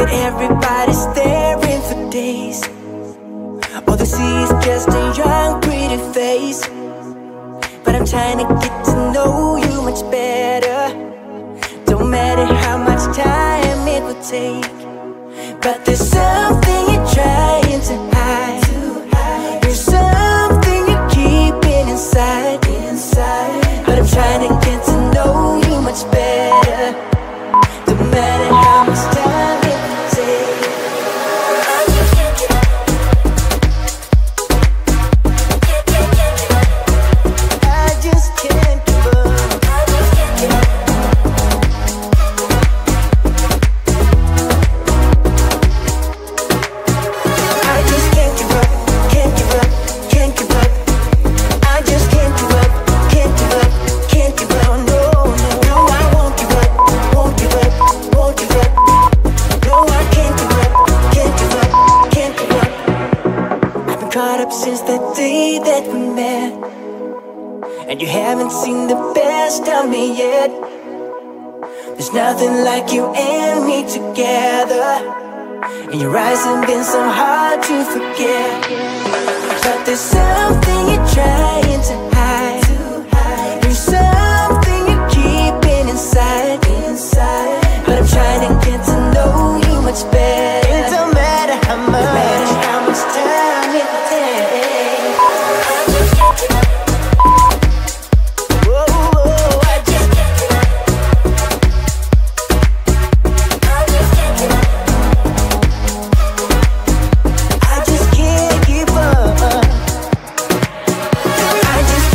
at everybody staring for days. All they see is just a young, pretty face. But I'm trying to get to know you much better. Don't matter how much time it would take, but there's something you're trying to hide. There's something you're keeping inside. But I'm trying to get to know you much better. Don't matter how much time. Since the day that we met, and you haven't seen the best of me yet. There's nothing like you and me together, and your eyes have been so hard to forget. But there's something you're trying to hide. There's something you're keeping inside. But I'm trying to get to know you much better. It don't matter how much. No matter how much time it takes. I just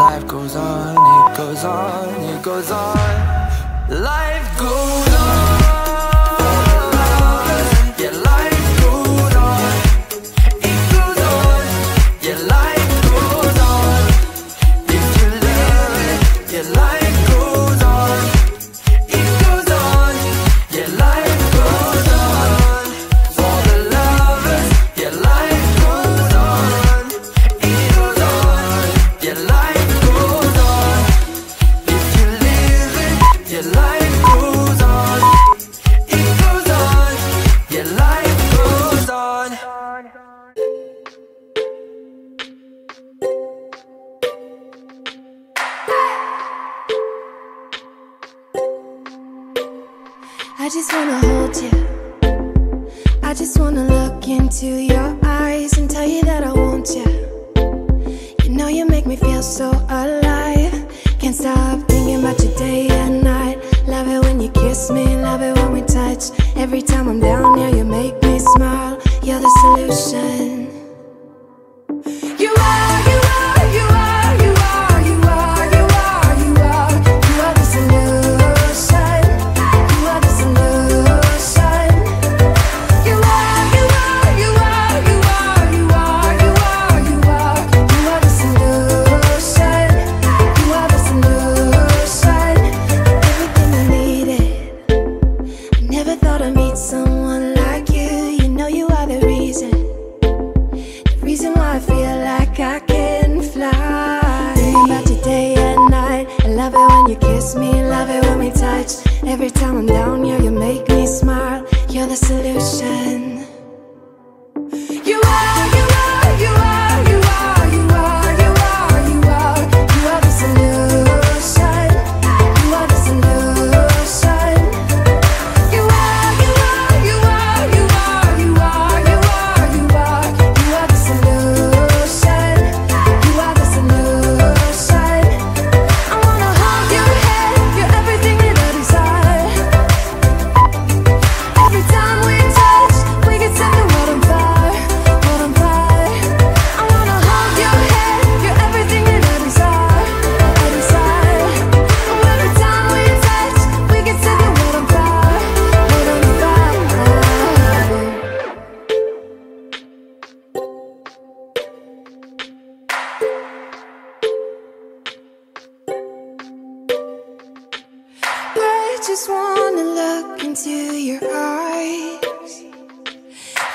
Life goes on, it goes on, it goes on. Life goes on. Yeah, life goes on. It goes on. Yeah, life goes on. If you live it, yeah, life goes on. It goes on. Yeah, life goes on. For the lovers, yeah, life goes on. It goes on. Yeah, life goes on. If you live it, yeah, life goes on. It goes on. Yeah, life goes on. I just wanna hold you. I just wanna look into your eyes and tell you that I want you. You know you make me feel so alive. Can't stop thinking about you day and night. Love it when you kiss me, love it when we touch. Every time I'm down, yeah, you make me smile. You're the solution. You are, you are, you are, you are, you are, you are, you are. You are the solution. You are the solution. You are, you are, you are, you are, you are, you are, you are. You are the solution. You are the solution. Everything I needed. I never thought I'd meet someone like you. You know you are the reason. The reason why I feel like I can fly. Think about you day and night. I love it when you kiss me, love it when we touch. Every time I'm down, yeah, you make me smile. You're the solution. You are, you are, you are, you are, you are, you are, you are. You are the solution. You are the solution. You are, you are, you are, you are, you are, you are, you are. You are the solution. You are the solution. I wanna hold your head. You're everything that I desire. Every time we touch, we can set the world on fire, world on fire. I wanna hold your head, you're everything that I desire, I desire. Every time we touch, we can set the world on fire, world on fire. I just wanna look into your eyes.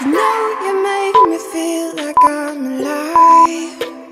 You know you make me feel like I'm alive.